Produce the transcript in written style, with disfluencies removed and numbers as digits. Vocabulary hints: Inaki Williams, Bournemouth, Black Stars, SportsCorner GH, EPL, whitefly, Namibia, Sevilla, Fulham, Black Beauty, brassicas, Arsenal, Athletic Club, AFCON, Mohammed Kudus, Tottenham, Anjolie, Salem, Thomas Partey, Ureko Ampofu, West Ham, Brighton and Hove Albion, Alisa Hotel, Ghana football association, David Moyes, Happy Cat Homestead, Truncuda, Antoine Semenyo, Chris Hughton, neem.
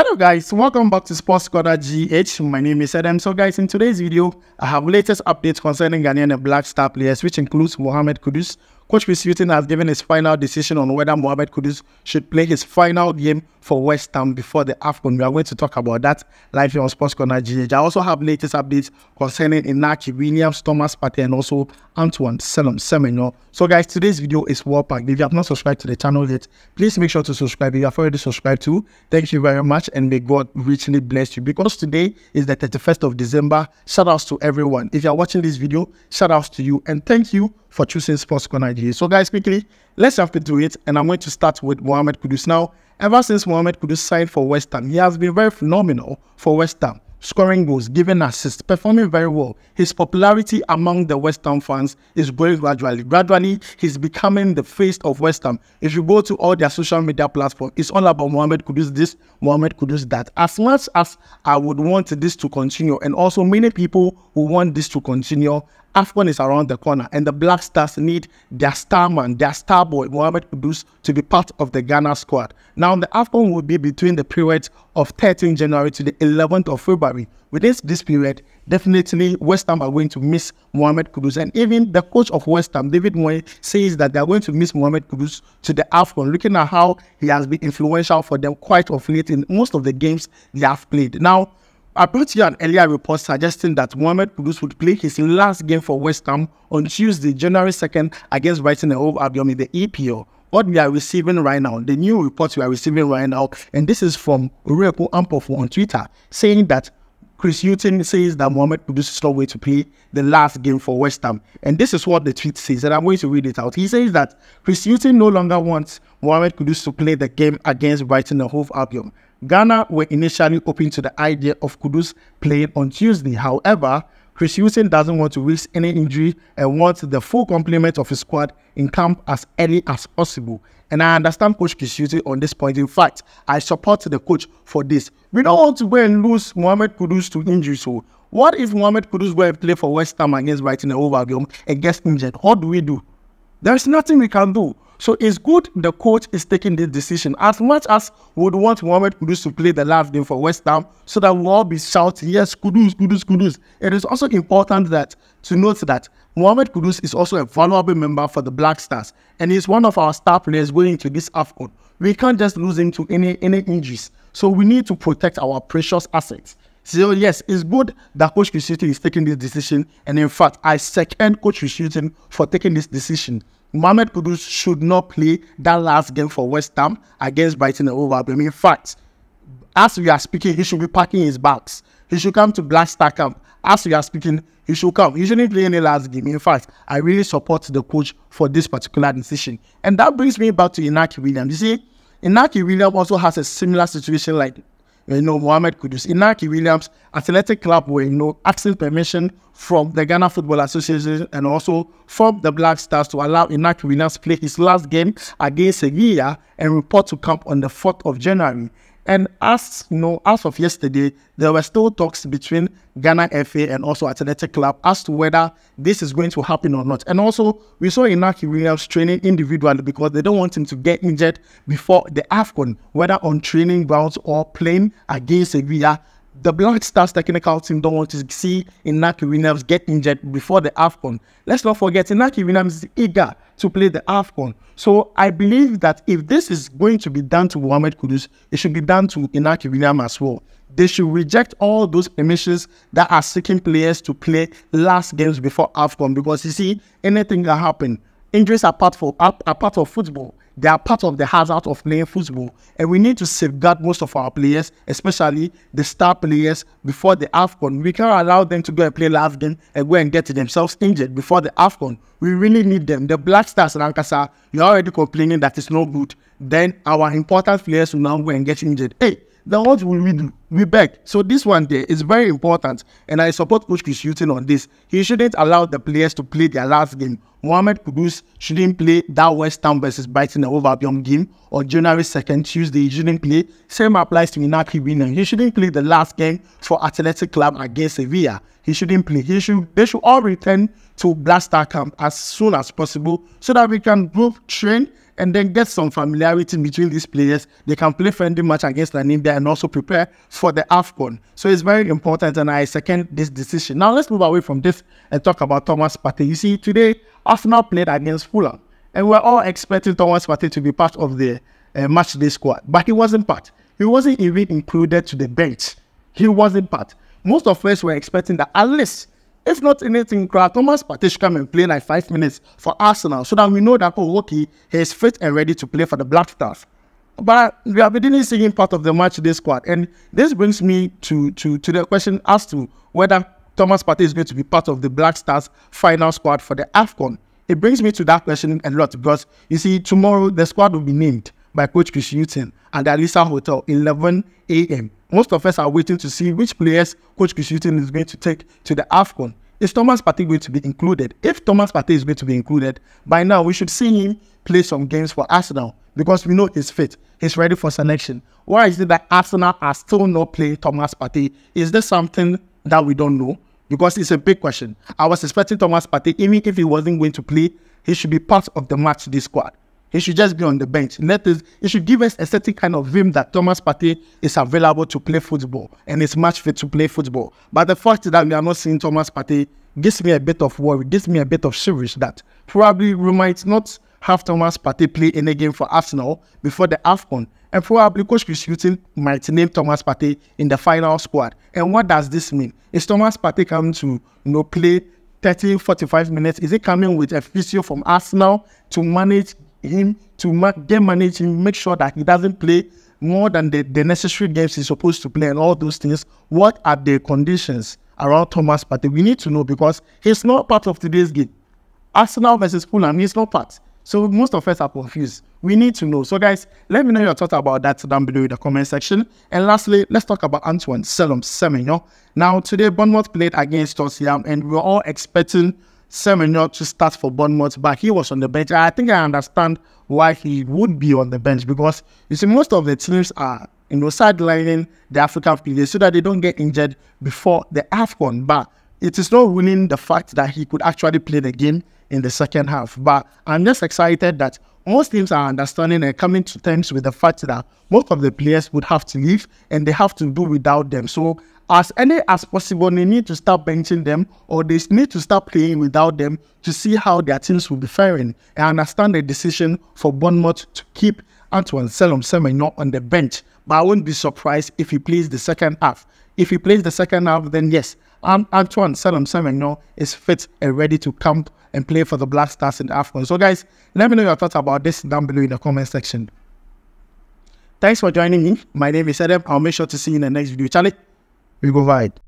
Hello guys, welcome back to SportsCorner GH. My name is Adam. So guys, in today's video, I have latest updates concerning Ghanaian and Black Star players, which includes Mohammed Kudus. Coach Chris Hughton has given his final decision on whether Mohammed Kudus should play his final game for West Ham before the AFCON. We are going to talk about that live here on SportsCorner GH. I also have latest updates concerning Inaki Williams, Thomas Partey, and also Antoine Semenyo. So guys, today's video is well packed. If you have not subscribed to the channel yet, please make sure to subscribe. If you have already subscribed too, thank you very much. And may God richly bless you, because today is the 31st of December. Shout outs to everyone. If you are watching this video, shout outs to you, and thank you for choosing SportsCorner GH. So guys, quickly, let's jump into it, and I'm going to start with Mohammed Kudus. Now, ever since Mohammed Kudus signed for West Ham, he has been very phenomenal for West Ham, scoring goals, giving assists, performing very well. His popularity among the West Ham fans is growing gradually. Gradually, he's becoming the face of West Ham. If you go to all their social media platforms, it's all about Mohammed Kudus this, Mohammed Kudus that. As much as I would want this to continue, and also many people who want this to continue, AFCON is around the corner, and the Black Stars need their star man, their star boy, Mohammed Kudus, to be part of the Ghana squad. Now, the AFCON will be between the period of 13th January to the 11th of February. Within this period, definitely West Ham are going to miss Mohammed Kudus. And even the coach of West Ham, David Moyes, says that they are going to miss Mohammed Kudus to the AFCON, looking at how he has been influential for them quite of late in most of the games they have played. Now, I brought you an earlier report suggesting that Mohammed Kudus would play his last game for West Ham on Tuesday, January 2nd, against Brighton and Hove Albion in the EPL. What we are receiving right now, the new reports we are receiving right now, and this is from Ureko Ampofu on Twitter, saying that Chris Hughton says that Mohammed Kudus is not going to play the last game for West Ham. And this is what the tweet says, and I'm going to read it out. He says that Chris Hughton no longer wants Mohammed Kudus to play the game against Brighton and Hove Albion. Ghana were initially open to the idea of Kudus playing on Tuesday. However, Chris Hughton doesn't want to risk any injury and wants the full complement of his squad in camp as early as possible. And I understand Coach Chris Hughton on this point. In fact, I support the coach for this. We don't want to go and lose Mohammed Kudus to injury. So what if Mohammed Kudus were to play for West Ham against Brighton and Hove Albion and gets injured? What do we do? There's nothing we can do. So it's good the coach is taking this decision. As much as we would want Mohammed Kudus to play the last game for West Ham, so that we'll all be shouting, yes, Kudus, Kudus, Kudus. It is also important that to note that Mohammed Kudus is also a valuable member for the Black Stars, and he's one of our star players going into this AFCON. We can't just lose him to any injuries. So we need to protect our precious assets. So yes, it's good that Coach Chris Hughton is taking this decision, and in fact, I second Coach Chris Hughton for taking this decision. Mohammed Kudus should not play that last game for West Ham against Brighton and Hove Albion. In fact, as we are speaking, he should be packing his bags. He should come to Black Star camp. As we are speaking, he should come. He shouldn't play any last game. In fact, I really support the coach for this particular decision. And that brings me back to Inaki Williams. You see, Inaki Williams also has a similar situation like Mohammed Kudus. Inaki Williams, Athletic Club were, asking permission from the Ghana Football Association and also from the Black Stars to allow Inaki Williams to play his last game against Sevilla and report to camp on the 4th of January. And as as of yesterday, there were still talks between Ghana FA and also Athletic Club as to whether this is going to happen or not. And also, we saw Inaki Williams training individually because they don't want him to get injured before the AFCON, whether on training grounds or playing against Sevilla. The Black Stars technical team don't want to see Inaki Williams get injured before the AFCON. Let's not forget, Inaki Williams is eager to play the AFCON. So I believe that if this is going to be done to Mohammed Kudus, it should be done to Inaki Williams as well. They should reject all those permissions that are seeking players to play last games before AFCON, because you see, anything can happen. Injuries are part of football. They are part of the hazard of playing football. And we need to safeguard most of our players, especially the star players, before the AFCON. We can't allow them to go and play last game and go and get themselves injured before the AFCON. We really need them. The Black Stars and Ankasa, you're already complaining that it's no good. Then our important players will now go and get injured. Hey, then what will we do? We beg. So this one there is very important, and I support Coach Chris Hughton on this. He shouldn't allow the players to play their last game. Mohammed Kudus shouldn't play that West Ham versus Brighton and Hove Albion game on January 2nd, Tuesday. He shouldn't play. Same applies to Inaki Williams. He shouldn't play the last game for Athletic Club against Sevilla. He shouldn't play. They should all return to Black Star camp as soon as possible so that we can both train and then get some familiarity between these players. They can play friendly match against Namibia and also prepare for the AFCON. So it's very important, and I second this decision. Now let's move away from this and talk about Thomas Partey. You see, today Arsenal played against Fulham, and we're all expecting Thomas Partey to be part of the match day squad, but he wasn't part. He wasn't even included to the bench. He wasn't part. Most of us were expecting that at least, if not anything, Thomas Partey should come and play like 5 minutes for Arsenal, so that we know that, oh, okay, he is fit and ready to play for the Black Stars. But we have been seeing part of the match day squad, and this brings me to the question as to whether Thomas Partey is going to be part of the Black Stars final squad for the AFCON. It brings me to that question a lot, because you see, tomorrow the squad will be named by Coach Chris Hughton at the Alisa Hotel, 11 a.m. Most of us are waiting to see which players Coach Chris Hughton is going to take to the AFCON. Is Thomas Partey going to be included? If Thomas Partey is going to be included, by now we should see him play some games for Arsenal, because we know he's fit, he's ready for selection. Why is it that Arsenal are still not playing Thomas Partey? Is there something that we don't know? Because it's a big question. I was expecting Thomas Partey, even if he wasn't going to play, he should be part of the match day squad. He should just be on the bench. It should give us a certain kind of vim that Thomas Partey is available to play football and is match fit to play football. But the fact that we are not seeing Thomas Partey gives me a bit of worry, gives me a bit of shivers that probably we might not have Thomas Partey play in a game for Arsenal before the AFCON. And probably Coach Chris Hughton might name Thomas Partey in the final squad. And what does this mean? Is Thomas Partey coming to play 30, 45 minutes? Is he coming with a physio from Arsenal to manage him, to manage him, make sure that he doesn't play more than the necessary games he's supposed to play and all those things? What are the conditions around Thomas Partey? We need to know, because he's not part of today's game. Arsenal versus Fulham, he's not part. So most of us are confused. We need to know. So guys, let me know your thoughts about that down below in the comment section. And lastly, let's talk about Antoine Semenyo. Now today, Bournemouth played against Tottenham, and we were all expecting Semenyo to start for Bournemouth, but he was on the bench. I think I understand why he would be on the bench, because you see, most of the teams are sidelining the African players so that they don't get injured before the AFCON. But it is not ruining the fact that he could actually play the game in the second half. But I'm just excited that most teams are understanding and coming to terms with the fact that most of the players would have to leave and they have to do without them. So as early as possible, they need to start benching them, or they need to start playing without them to see how their teams will be faring. And I understand the decision for Bournemouth to keep Antoine Semenyo on the bench, but I wouldn't be surprised if he plays the second half. If he plays the second half, then yes, Antoine Semenyo is fit and ready to come and play for the Black Stars in the AFCON. So guys, let me know your thoughts about this down below in the comment section. Thanks for joining me. My name is Adam. I'll make sure to see you in the next video. Charlie, we go wide.